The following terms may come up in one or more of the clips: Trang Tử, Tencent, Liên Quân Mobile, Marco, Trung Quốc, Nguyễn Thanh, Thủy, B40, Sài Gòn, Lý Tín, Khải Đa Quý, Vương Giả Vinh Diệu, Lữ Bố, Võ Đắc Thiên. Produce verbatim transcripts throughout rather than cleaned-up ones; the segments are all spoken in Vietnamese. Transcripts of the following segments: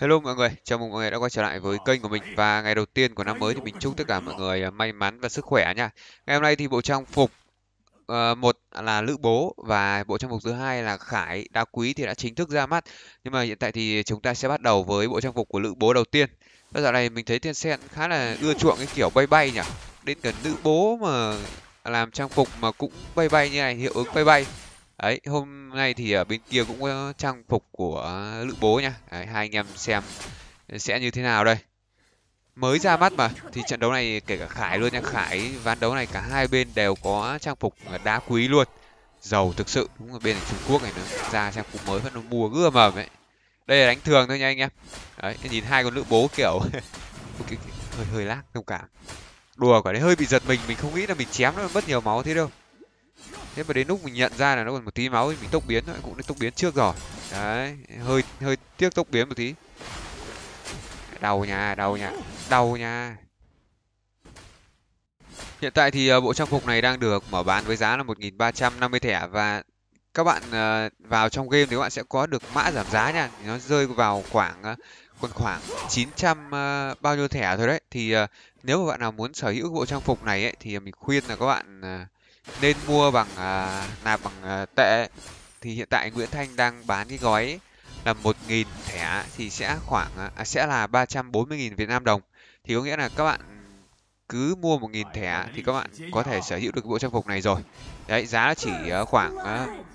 Hello mọi người, chào mừng mọi người đã quay trở lại với kênh của mình. Và ngày đầu tiên của năm mới thì mình chúc tất cả mọi người may mắn và sức khỏe nha. Ngày hôm nay thì bộ trang phục uh, một là Lữ Bố và bộ trang phục thứ hai là Khải Đa Quý thì đã chính thức ra mắt. Nhưng mà hiện tại thì chúng ta sẽ bắt đầu với bộ trang phục của Lữ Bố đầu tiên. Bây giờ này mình thấy Tencent khá là ưa chuộng cái kiểu bay bay nhỉ. Đến gần Lữ Bố mà làm trang phục mà cũng bay bay như này, hiệu ứng bay bay. Đấy, hôm nay thì ở bên kia cũng có trang phục của Lữ Bố nha. Đấy, hai anh em xem sẽ như thế nào đây. Mới ra mắt mà, thì trận đấu này kể cả Khải luôn nha. Khải ván đấu này cả hai bên đều có trang phục đá quý luôn. Giàu thực sự, đúng là bên này Trung Quốc này nó ra trang phục mới vẫn nó mua gươm mầm ấy. Đây là đánh thường thôi nha anh em. Đấy, nhìn hai con Lữ Bố kiểu hơi hơi lác thông cảm. Đùa quả đấy, hơi bị giật mình, mình không nghĩ là mình chém nó mất nhiều máu thế đâu. Thế mà đến lúc mình nhận ra là nó còn một tí máu thì mình tốc biến thôi, cũng nên tốc biến trước rồi. Đấy, hơi hơi tiếc tốc biến một tí. Đau nha, đau nha, đau nha. Hiện tại thì bộ trang phục này đang được mở bán với giá là một nghìn ba trăm năm mươi thẻ. Và các bạn vào trong game thì các bạn sẽ có được mã giảm giá nha. Nó rơi vào khoảng còn khoảng chín trăm bao nhiêu thẻ thôi đấy. Thì nếu mà bạn nào muốn sở hữu bộ trang phục này ấy, thì mình khuyên là các bạn nên mua bằng uh, nạp bằng uh, tệ. Thì hiện tại Nguyễn Thanh đang bán cái gói là một nghìn thẻ thì sẽ khoảng uh, sẽ là ba trăm bốn mươi nghìn Việt Nam đồng. Thì có nghĩa là các bạn cứ mua một nghìn thẻ thì các bạn có thể sở hữu được bộ trang phục này rồi. Đấy, giá chỉ uh, khoảng uh,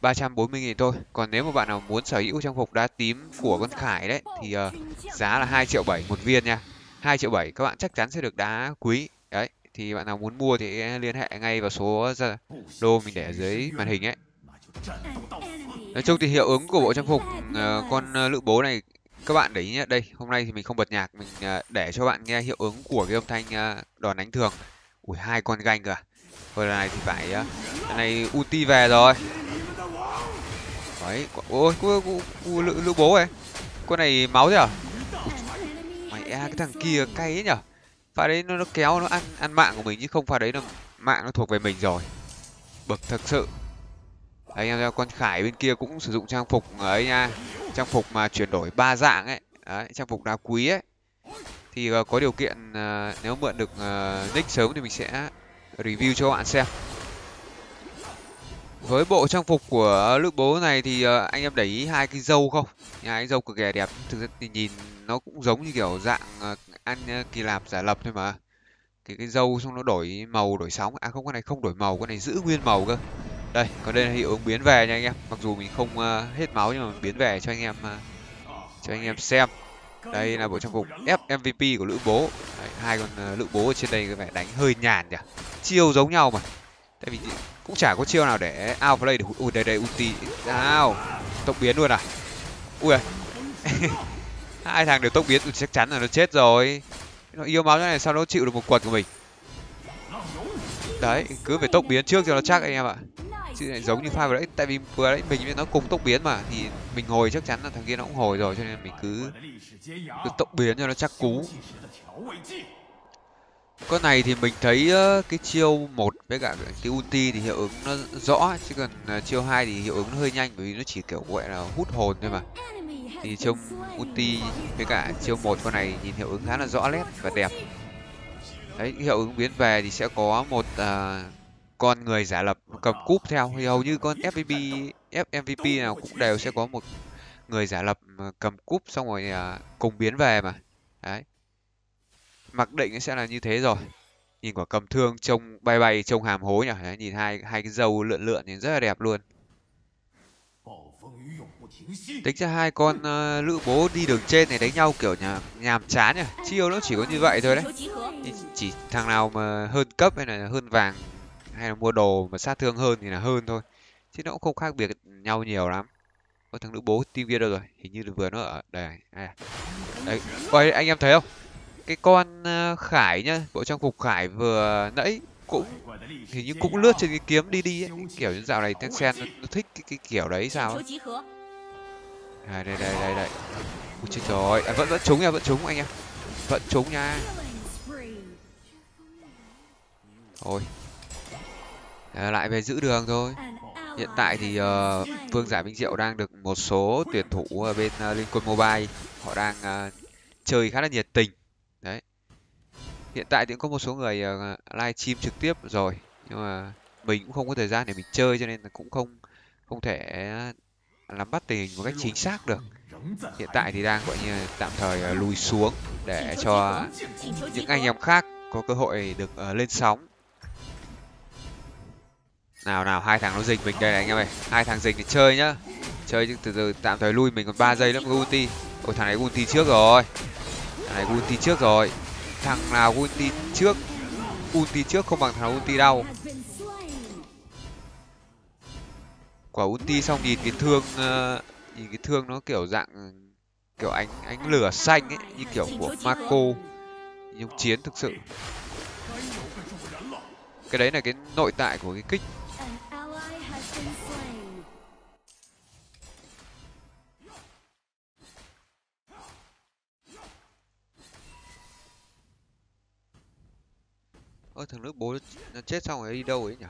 ba trăm bốn mươi nghìn thôi. Còn nếu mà bạn nào muốn sở hữu trang phục đá tím của con Khải đấy thì uh, giá là hai triệu bảy một viên nha. hai triệu bảy các bạn chắc chắn sẽ được đá quý. Đấy. Thì bạn nào muốn mua thì liên hệ ngay vào số đô mình để ở dưới màn hình ấy. Nói chung thì hiệu ứng của bộ trang phục uh, con Lữ Bố này các bạn để ý nhé. Đây, hôm nay thì mình không bật nhạc, mình uh, để cho bạn nghe hiệu ứng của cái âm thanh uh, đòn đánh thường. Ui, hai con ganh cơ à. Hồi này thì phải uh, này ulti về rồi. Đấy, ôi, Lữ, Lữ Bố ấy. Con này máu thế à? Mày à, cái thằng kia cay ấy nhở. Pha đấy nó, nó kéo, nó ăn ăn mạng của mình chứ không pha đấy là mạng nó thuộc về mình rồi. Bực thật sự. Anh em con Khải bên kia cũng sử dụng trang phục ấy nha. Trang phục mà chuyển đổi ba dạng ấy. Đấy, trang phục đá quý ấy. Thì uh, có điều kiện uh, nếu mượn được uh, nick sớm thì mình sẽ review cho các bạn xem. Với bộ trang phục của Lữ Bố này thì uh, anh em để ý hai cái râu không? Nhà cái râu cực kỳ đẹp. Thực ra thì nhìn nó cũng giống như kiểu dạng uh, ăn uh, Kỳ Lạp giả lập thôi mà. Cái cái râu xong nó đổi màu, đổi sóng. À không, con này không đổi màu, con này giữ nguyên màu cơ. Đây, còn đây là hiệu ứng biến về nha anh em. Mặc dù mình không uh, hết máu nhưng mà biến về cho anh em uh, cho anh em xem. Đây là bộ trang phục ép em vê pê của Lữ Bố. Đấy, hai con uh, Lữ Bố ở trên đây có vẻ đánh hơi nhàn nhỉ. Chiêu giống nhau mà. Tại vì cũng chả có chiêu nào để outplay được. Ui, đây đây ulti. Nào, tốc biến luôn à. Ui. Hai thằng đều tốc biến, chắc chắn là nó chết rồi. Nó yêu máu thế này sao nó chịu được một quật của mình. Đấy, cứ phải tốc biến trước cho nó chắc anh em ạ. Chứ này giống như pha vừa đấy, tại vì vừa đấy mình với nó cùng tốc biến mà. Thì mình hồi chắc chắn là thằng kia nó cũng hồi rồi. Cho nên mình cứ, cứ tốc biến cho nó chắc cú. Con này thì mình thấy cái chiêu một với cả cái ulti thì hiệu ứng nó rõ. Chứ còn chiêu hai thì hiệu ứng nó hơi nhanh. Bởi vì nó chỉ kiểu gọi là hút hồn thôi mà. Thì chiêu ulti với cả chiêu một con này nhìn hiệu ứng khá là rõ nét và đẹp. Đấy, hiệu ứng biến về thì sẽ có một uh, con người giả lập cầm cúp theo. Thì hầu như con ép em vê pê nào cũng đều sẽ có một người giả lập cầm cúp xong rồi uh, cùng biến về mà. Đấy, mặc định sẽ là như thế rồi. Nhìn quả cầm thương trông bay bay, trông hàm hối nhỉ. Đấy, nhìn hai hai cái râu lượn lượn nhìn rất là đẹp luôn. Tính ra hai con uh, Lữ Bố đi đường trên này đánh nhau kiểu nhà, nhàm chán nhỉ. Chiêu nó chỉ có như vậy thôi đấy. Chỉ, chỉ thằng nào mà hơn cấp hay là hơn vàng hay là mua đồ mà sát thương hơn thì là hơn thôi. Chứ nó cũng không khác biệt nhau nhiều lắm. Ôi, thằng Lữ Bố team kia đâu rồi? Hình như là vừa nó ở đây này. Đấy, coi anh em thấy không? Cái con uh, Khải nhá, bộ trang phục Khải vừa nãy cũng thì như cũng lướt trên cái kiếm đi đi ấy. Kiểu như dạo này Tencent nó, nó thích cái, cái kiểu đấy sao ấy. À, đây đây đây đây. Ui chết rồi, à, vẫn vẫn trúng nha, vẫn trúng anh em. Vẫn trúng nha. Thôi. À, lại về giữ đường thôi. Hiện tại thì uh, Vương Giả Vinh Diệu đang được một số tuyển thủ bên Liên Quân Mobile họ đang uh, chơi khá là nhiệt tình. Đấy. Hiện tại thì cũng có một số người uh, live stream trực tiếp rồi, nhưng mà mình cũng không có thời gian để mình chơi cho nên là cũng không không thể nắm bắt tình hình một cách chính xác được. Hiện tại thì đang gọi như tạm thời uh, lùi xuống để cho những anh em khác có cơ hội được uh, lên sóng. Nào nào, hai thằng nó dịch mình đây này anh em ơi. Hai thằng dịch thì chơi nhá. Chơi nhưng từ từ tạm thời lui, mình còn ba giây nữa mới ulti. Ôi thằng này ulti trước rồi. Thằng này ulti trước rồi. Thằng nào ulti trước, ulti trước không bằng thằng nào ulti đâu. Quả ulti xong nhìn cái thương, uh, nhìn cái thương nó kiểu dạng kiểu ánh ánh lửa xanh ấy, như kiểu của Marco. Nhục chiến thực sự. Cái đấy là cái nội tại của cái kích. Ơ thằng Lữ Bố nó chết xong rồi đi đâu ấy nhỉ?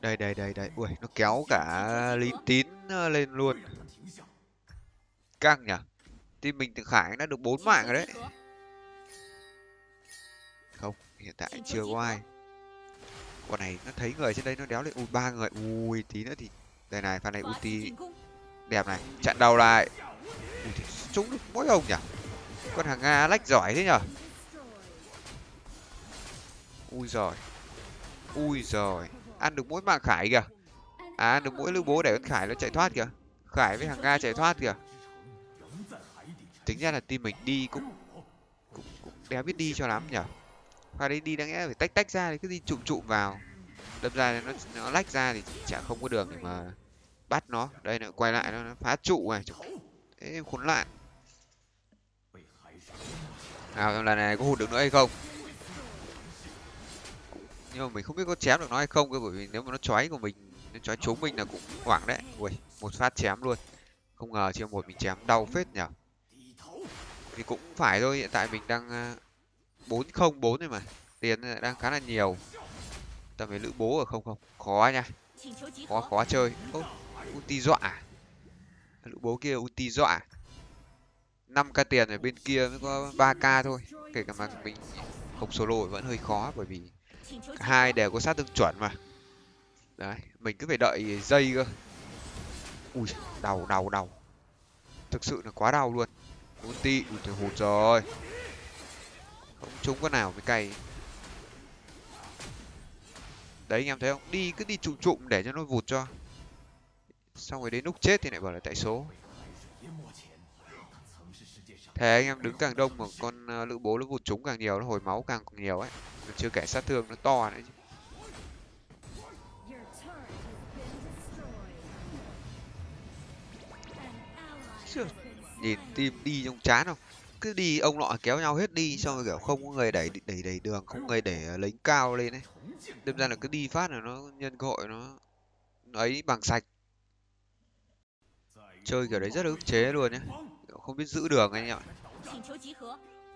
Đây đây đây đây, ui nó kéo cả Lý Tín lên luôn. Căng nhỉ? Team mình từ Khải đã được bốn mạng rồi đấy. Không, hiện tại chưa có ai. Con này nó thấy người trên đây nó đéo lên. Ui ba người. Ui tí nữa thì đây này, pha này ulti đẹp này, chặn đầu lại. Ui, trúng được mỗi ông nhỉ? Con hàng Nga lách giỏi thế nhở? Ui giời. Ui giời. Ăn được mỗi mạng Khải kìa. À ăn được mỗi Lữ Bố để con Khải nó chạy thoát kìa. Khải với hàng Nga chạy thoát kìa. Tính ra là team mình đi cũng cũng, cũng đéo biết đi cho lắm nhở. Pha đấy đi đáng lẽ phải tách tách ra thì cứ đi trụm trụm vào. Đâm ra nó nó lách ra thì chả không có đường để mà bắt nó. Đây nó quay lại nó, nó phá trụ này. Thế em khốn nạn. Nào lần này có hụt được nữa hay không? Nhưng mà mình không biết có chém được nó hay không cơ, bởi vì nếu mà nó chói của mình, nó chói trúng mình là cũng hoảng đấy. Ui, một phát chém luôn. Không ngờ chưa một mình chém đau phết nhở. Thì cũng phải thôi, hiện tại mình đang bốn không bốn rồi mà. Tiền đang khá là nhiều. Tầm với Lữ Bố ở không không. Khó nha. Khó khó chơi. Ô, ulti dọa. Lữ Bố kia ulti dọa. năm k tiền ở bên kia mới có ba k thôi. Kể cả mà mình không solo vẫn hơi khó bởi vì hai đều có sát thương chuẩn mà. Đấy, mình cứ phải đợi giây cơ. Ui, đau đau đau. Thực sự là quá đau luôn. Ulti, ui trời hụt rồi. Không trúng con nào mới cay. Đấy anh em thấy không? Đi cứ đi trụm trụm để cho nó vụt cho. Xong rồi đến lúc chết thì lại bảo là tại số. Thế anh em đứng càng đông mà con Lữ Bố nó vụt trúng càng nhiều, nó hồi máu càng nhiều ấy. Còn chưa kể sát thương nó to nữa chứ. Chưa. Nhìn team đi trong chán không? Cứ đi ông nọ kéo nhau hết đi, xong rồi kiểu không có người đẩy đẩy đẩy đường, không có người để lấy cao lên đấy. Đâm ra là cứ đi phát là nó nhân cơ hội nó, nó ấy bằng sạch. Chơi kiểu đấy rất là ức chế luôn nhá. Không biết giữ đường anh em ạ.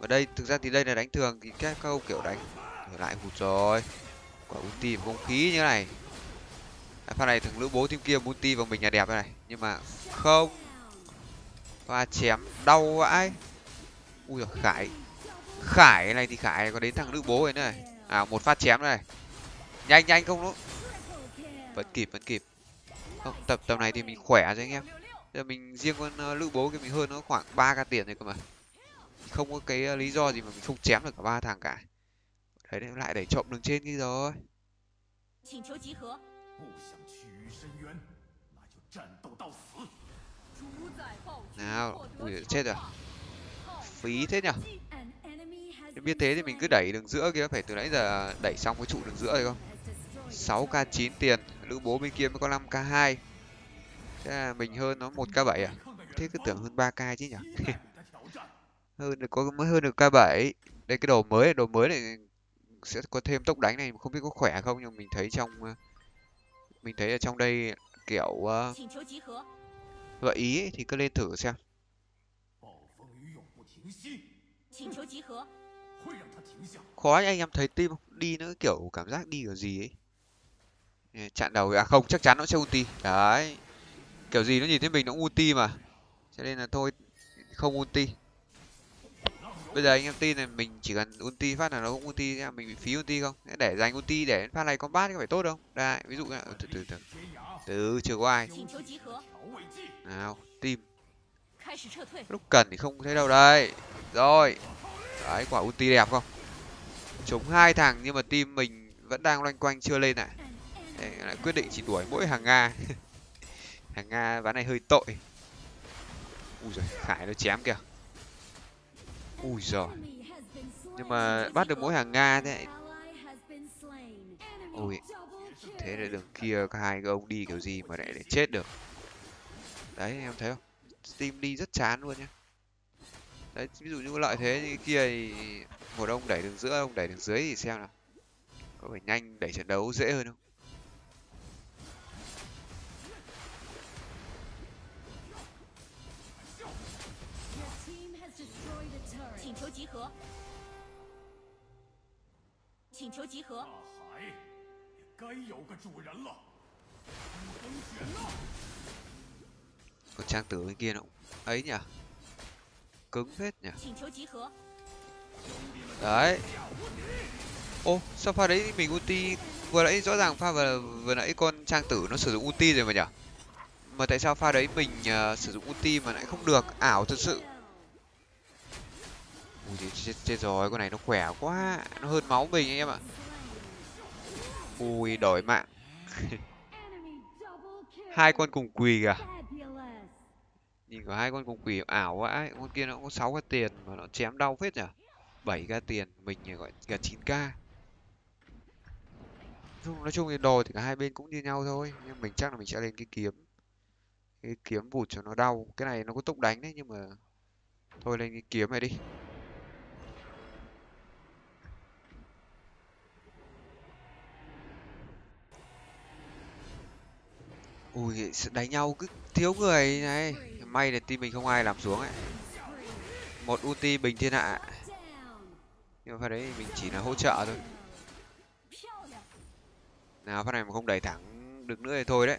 Ở đây thực ra thì đây là đánh thường thì các câu kiểu đánh lại hụt rồi. Quả ulti không khí như thế này. À, pha này thằng Lữ Bố team kia ulti vào mình là đẹp thế này, nhưng mà không. Và chém đau vãi. Ui giời, Khải. Khải này thì Khải có đến thằng Lữ Bố rồi này. À một phát chém này. Nhanh nhanh không nó. Vẫn kịp, vẫn kịp. Không, tập tập này thì mình khỏe rồi anh em. Giờ mình riêng con Lữ Bố kia mình hơn nó khoảng ba k tiền rồi cơ mà. Không có cái lý do gì mà mình không chém được cả ba thằng cả. Đấy đấy, lại để trộm đường trên kia rồi. Nào, ui, chết rồi. Phí thế nhở. Nếu biết thế thì mình cứ đẩy đường giữa kia. Phải từ nãy giờ đẩy xong cái trụ đường giữa rồi không. Sáu k chín tiền. Lữ Bố bên kia mới có năm k hai. Thế là mình hơn nó một k bảy à. Thế cứ tưởng hơn ba k chứ nhở. Hơn được, có mới hơn được k bảy. Đây cái đồ mới này, đồ mới này sẽ có thêm tốc đánh này. Không biết có khỏe không, nhưng mình thấy trong Mình thấy ở trong đây kiểu uh... gợi ý ấy, thì cứ lên thử xem. khó anh em thấy team đi nữa, kiểu cảm giác đi kiểu gì ấy. Chặn đầu à, không, chắc chắn nó sẽ ulti. Đấy. Kiểu gì nó nhìn thấy mình nó cũng ulti mà. Cho nên là thôi không ulti. Bây giờ anh em tin này, mình chỉ cần ulti phát là nó cũng ulti, mình bị phí ulti không? Để dành ulti để phát này combat có phải tốt không? Đây, ví dụ là từ từ từ. Từ chưa có ai. Nào, team. Lúc cần thì không thấy đâu đây. Rồi. Đấy, quả ulti đẹp không? Chống hai thằng nhưng mà team mình vẫn đang loanh quanh chưa lên này. Đấy, lại quyết định chỉ đuổi mỗi hàng Nga. Hàng Nga ván này hơi tội. Ui giời, Khải nó chém kìa. Ui giời. Nhưng mà bắt được mỗi hàng Nga thế. Ui. Thế là đường kia các hai ông đi kiểu gì mà lại để chết được. Đấy em thấy không? Team đi rất chán luôn nhá. Đấy, ví dụ như lợi thế như kia thì một ông đẩy đường giữa, ông đẩy đường dưới thì xem nào. Có phải nhanh đẩy trận đấu dễ hơn không? Còn trang tử bên kia nó ấy nhỉ, cứng phết nhỉ. Đấy. Ô sao pha đấy mình ulti vừa nãy, rõ ràng pha vừa, vừa nãy con trang tử nó sử dụng ulti rồi mà nhỉ, mà tại sao pha đấy mình uh, sử dụng ulti mà lại không được, ảo thật sự. Ui chết, chết rồi, con này nó khỏe quá, nó hơn máu mình anh em ạ. Ui đổi mạng. Hai con cùng quỳ kìa, nhìn có hai con cùng quỳ ảo quá. Con kia nó có sáu k tiền mà nó chém đau phết nhỉ, bảy k tiền, mình gọi là chín k. Nói chung thì đồ thì cả hai bên cũng như nhau thôi, nhưng mình chắc là mình sẽ lên cái kiếm, cái kiếm vụt cho nó đau. Cái này nó có tốc đánh đấy nhưng mà thôi lên cái kiếm này đi. Ui đánh nhau cứ thiếu người này, may là team mình không ai làm xuống ấy. Một ulti bình thiên hạ, nhưng mà pha đấy mình chỉ là hỗ trợ thôi. Nào pha này mà không đẩy thẳng được nữa thì thôi đấy.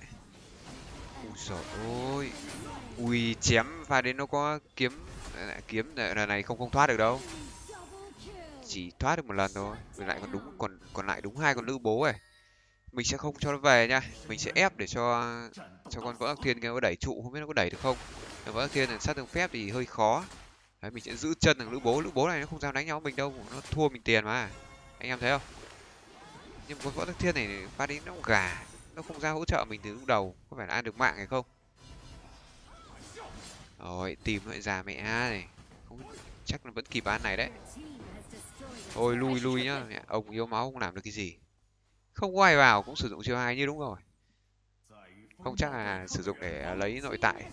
Ui trời ơi, ui chém pha đến nó có kiếm, kiếm là này không không thoát được đâu, chỉ thoát được một lần thôi. Mình lại còn đúng còn còn lại đúng hai con Lữ Bố này. Mình sẽ không cho nó về nha, mình sẽ ép để cho cho con Võ Đắc Thiên kia nó đẩy trụ, không biết nó có đẩy được không. Võ Đắc Thiên là sát thương phép thì hơi khó. Đấy, mình sẽ giữ chân thằng Lữ Bố. Lữ Bố này nó không dám đánh nhau với mình đâu, nó thua mình tiền mà, anh em thấy không. Nhưng con Võ Đắc Thiên này pha đến nó gà, nó không ra hỗ trợ mình từ lúc đầu, có phải là ăn được mạng hay không. Rồi tìm loại già mẹ này, không, chắc là vẫn kịp án này đấy. Thôi lui lui nhá, ông yếu máu không làm được cái gì. Không có ai vào cũng sử dụng chiêu hai như đúng rồi. Không chắc là sử dụng để lấy nội tại.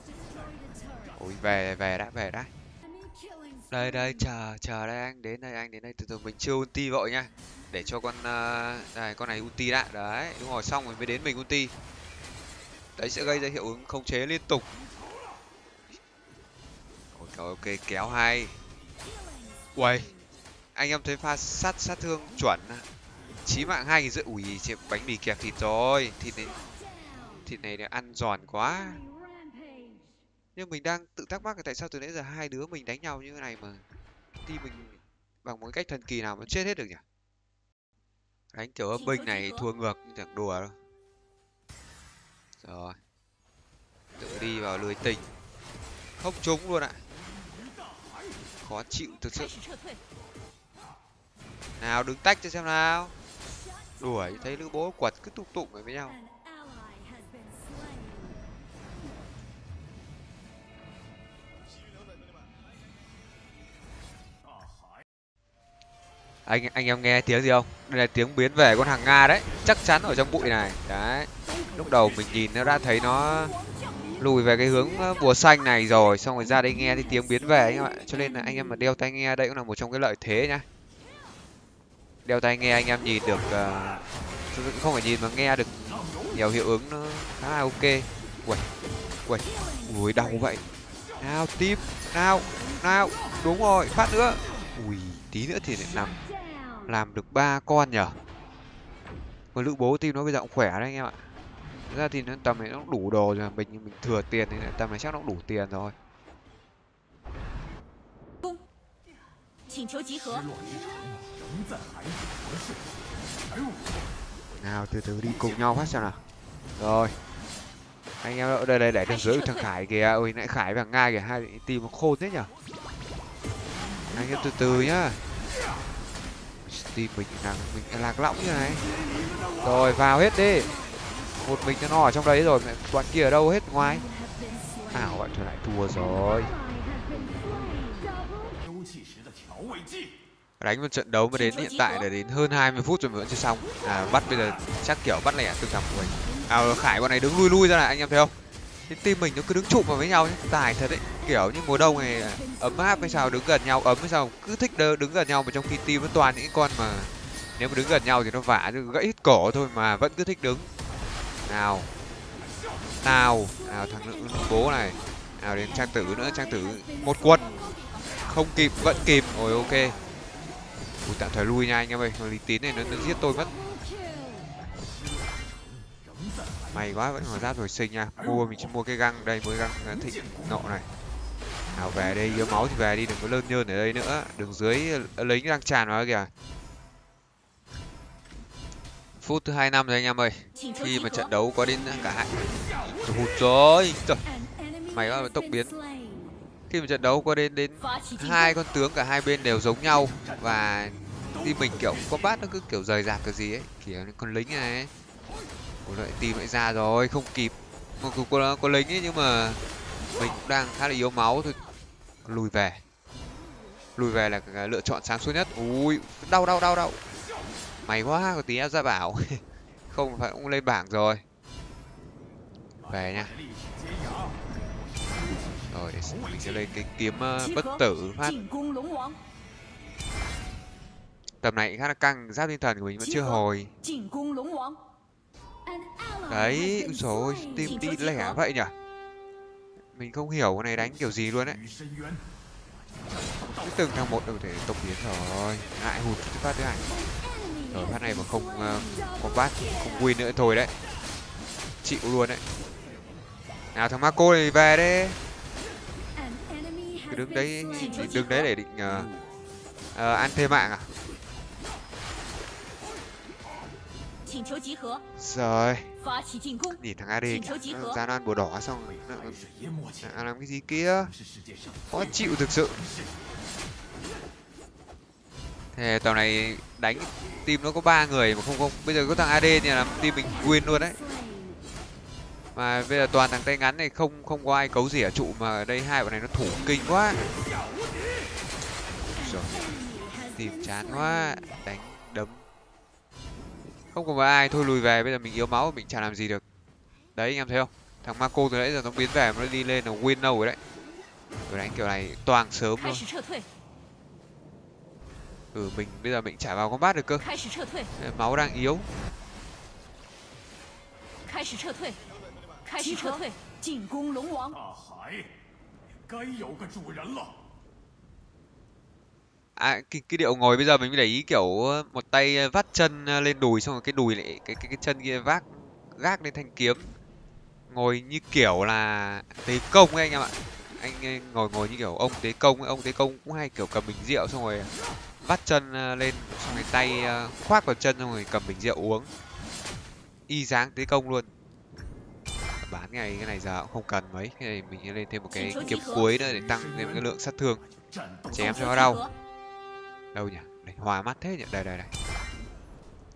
Ôi về về đã, về đã. Đây đây chờ chờ đây anh, đến đây anh, đến đây từ từ, mình chưa ulti vội nha. Để cho con uh, đây con này ulti đã. Đấy, đúng rồi, xong rồi mới đến mình ulti. Đấy sẽ gây ra hiệu ứng khống chế liên tục. Ôi trời ok, kéo hay. Uầy. Anh em thấy pha sát sát thương chuẩn. Chí mạng hai nghìn rưỡi. Ui chẹp bánh mì kẹp thịt rồi. Thịt này, thịt này đã ăn giòn quá. Nhưng mình đang tự thắc mắc là tại sao từ nãy giờ hai đứa mình đánh nhau như thế này mà thì mình bằng một cách thần kỳ nào mà chết hết được nhỉ. Đánh kiểu âm binh này thua ngược như chẳng đùa đâu. Rồi tự đi vào lưới tình, không trúng luôn ạ. Khó chịu thực sự. Nào đứng tách cho xem nào. Đuổi thấy Lữ Bố quật cứ tụng tụng với nhau. Anh anh em nghe tiếng gì không? Đây là tiếng biến về con hàng Nga đấy, chắc chắn ở trong bụi này. Đấy. Lúc đầu mình nhìn nó đã thấy nó lùi về cái hướng bùa xanh này rồi, xong rồi ra đây nghe thấy tiếng biến về các bạn. Cho nên là anh em mà đeo tai nghe đây cũng là một trong cái lợi thế nhá. Đeo tai nghe anh em nhìn được, uh, không phải nhìn mà nghe được nhiều hiệu ứng, nó khá là ok. Uầy, uầy, ui đau vậy. Nào team, nào, nào, đúng rồi, phát nữa. Ui, tí nữa thì lại nằm. làm được ba con nhở. Mà Lữ Bố team nó bây giờ cũng khỏe đấy anh em ạ. Thật ra thì nó tầm này nó cũng đủ đồ rồi, mình mình thừa tiền thì tầm này chắc nó cũng đủ tiền rồi. Nào từ từ đi cùng nhau phát xem nào. Rồi anh em đợi đây, đây để thằng dưới thằng Khải kìa. Ôi nãy Khải và Nga kìa, hai tìm nó khôn thế nhở. Anh em từ từ nhá, tìm mình là mình lạc lõng như này. Rồi vào hết đi, một mình cho nó ở trong đấy rồi, bọn kia ở đâu hết ngoài. Ảo à, bạn trở lại thua rồi. Đánh một trận đấu mà đến hiện tại là đến hơn hai mươi phút rồi mà vẫn chưa xong. À, bắt bây giờ chắc kiểu bắt lẻ từ thằng của mình. À, Khải bọn này đứng lui lui ra này, anh em thấy không? Cái team mình nó cứ đứng chụm vào với nhau ấy. Tài thật đấy, kiểu như mùa đông này ấm áp hay sao, đứng gần nhau ấm hay sao, cứ thích đứng gần nhau mà trong khi team nó toàn những con mà nếu mà đứng gần nhau thì nó vả gãy hết cổ thôi mà vẫn cứ thích đứng. Nào, nào, nào thằng Lữ Bố này, nào đến Trang Tử nữa, Trang Tử một quật, không kịp vẫn kịp, rồi ok. Ui, tạm thời lui nha anh em ơi, Lý Tín này nó, nó giết tôi mất. May quá vẫn còn giáp hồi sinh nha, mua mình mua cái găng đây, mới găng thịnh nọ này. Nào về đây, yếu máu thì về đi, đừng có lơn nhơn ở đây nữa, đường dưới lính đang tràn vào kìa. Phút thứ hai năm rồi anh em ơi, khi mà trận đấu có đến cả hai hụt rồi, trời mày quá tốc biến. Khi mà trận đấu có đến đến hai con tướng cả hai bên đều giống nhau và team mình kiểu combat nó cứ kiểu rời rạc cái gì ấy, kiểu con lính này ấy. Ủa lại team lại ra rồi, không kịp. Mặc dù có, có lính ấy nhưng mà mình cũng đang khá là yếu máu thôi. Lùi về, lùi về là cái lựa chọn sáng suốt nhất. Ui, đau đau đau đau. Mày quá, có tí em ra bảo. Không phải cũng lên bảng rồi. Về nha. Rồi để mình sẽ lên cái kiếm uh, bất tử phát. Tầm này khá là căng, giáp tinh thần của mình vẫn chưa hồi. Đấy, úi dồi ôi, tim đi lẻ vậy nhỉ. Mình không hiểu con này đánh kiểu gì luôn đấy. Cái từng thằng một đều có thể tốc biến rồi. Ngại hụt cái phát thế này. Rồi phát này mà không uh, combat, không win nữa thôi đấy. Chịu luôn đấy. Nào thằng Marco này về đấy. Cái đứng đấy, đứng đấy để định uh, uh, ăn thêm mạng à. Rồi nhìn thằng a đê ra ăn bùa đỏ xong nó làm cái gì kia, khó chịu thực sự. Thế tàu này đánh team nó có ba người mà không không bây giờ có thằng a đê thì làm team mình win luôn đấy. Mà bây giờ toàn thằng tay ngắn này, không không có ai cấu rỉa ở trụ mà ở đây hai bọn này nó thủ kinh quá. Rồi tìm chán quá, đánh đấm không còn ai. Thôi lùi về, bây giờ mình yếu máu mình chả làm gì được. Đấy anh em thấy không, thằng Marco từ nãy giờ nó biến về nó đi lên là win đâu rồi đấy. Rồi đánh kiểu này toàn sớm luôn. Ừ mình bây giờ mình chả vào combat được cơ, máu đang yếu. À, cái, cái điệu ngồi bây giờ mình mới để ý kiểu một tay vắt chân lên đùi xong rồi cái đùi lại cái cái, cái chân kia vác gác lên thanh kiếm, ngồi như kiểu là tế công ấy anh em ạ. Anh ngồi ngồi như kiểu ông tế công ấy. Ông tế công cũng hay kiểu cầm bình rượu xong rồi vắt chân lên xong rồi tay khoác vào chân xong rồi cầm bình rượu uống, y dáng tế công luôn. Bán ngày cái này giờ cũng không cần mấy, cái này mình lên thêm một cái kiếm cuối nữa để tăng thêm cái lượng sát thương, chém cho nó đau. Đâu nhỉ, để hòa mắt thế nhỉ. Đây đây đây.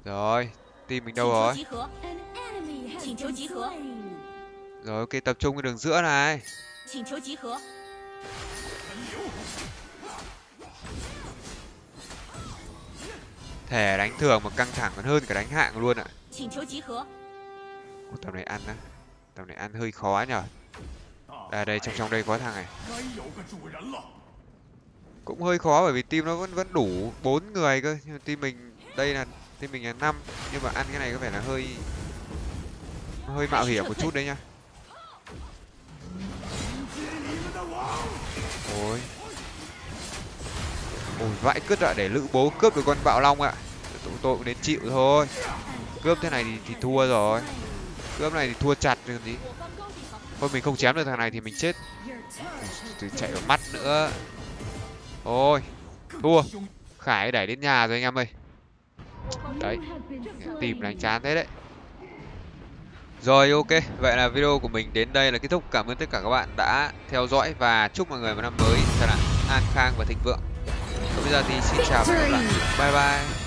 Rồi team mình đâu rồi? Rồi ok, tập trung cái đường giữa này. Thể đánh thường mà căng thẳng còn hơn cả đánh hạng luôn ạ. Tầm này ăn á, tầm này ăn hơi khó nhở. À đây, trong trong đây có thằng này cũng hơi khó bởi vì team nó vẫn vẫn đủ bốn người cơ, nhưng mà team mình đây là team mình là năm, nhưng mà ăn cái này có vẻ là hơi hơi mạo hiểm một chút đấy nha. Ôi Ôi vãi cứt ạ, để Lữ Bố cướp được con bạo long ạ. Tụi tôi cũng đến chịu thôi. Cướp thế này thì, thì thua rồi. Cướp này thì thua chặt rồi gì. Thôi mình không chém được thằng này thì mình chết. Từ chạy vào mắt nữa. Ôi thua. Khải đẩy đến nhà rồi anh em ơi. Đấy, tìm là anh chán thế đấy. Rồi ok, vậy là video của mình đến đây là kết thúc. Cảm ơn tất cả các bạn đã theo dõi và chúc mọi người một năm mới thật là an khang và thịnh vượng. Còn bây giờ thì xin chào và hẹn gặp lại. Bye bye.